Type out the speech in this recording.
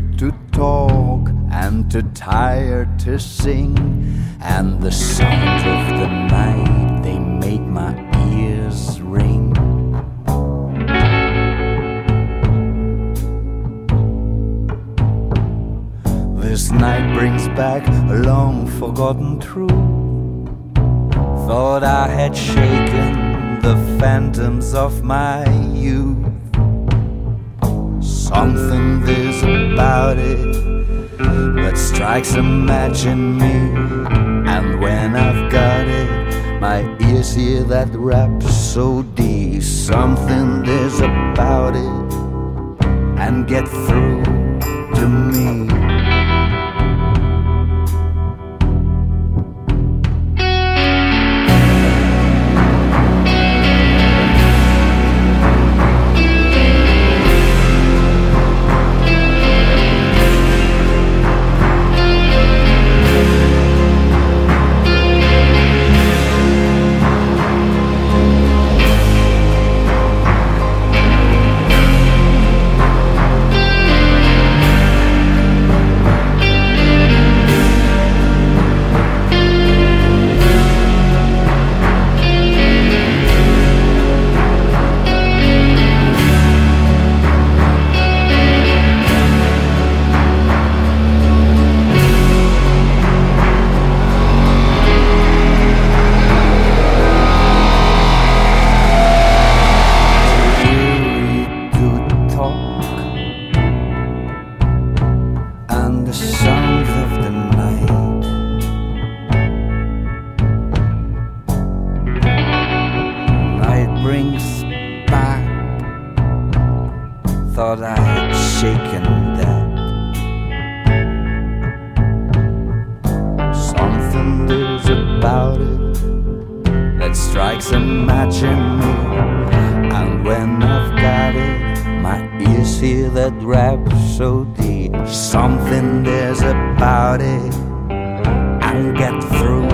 you to talk and too tired to sing, and the sound of the night, they make my ears ring. This night brings back a long forgotten truth. Thought I had shaken the phantoms of my youth. Something there's about it that strikes a match in me, and when I've got it, my ears hear that rhapsody. Something there's about it and get through to me. Thought I had shaken that. Something there's about it that strikes a match in me, and when I've got it, my ears hear that rhapsody. Something there's about it, I'll get through.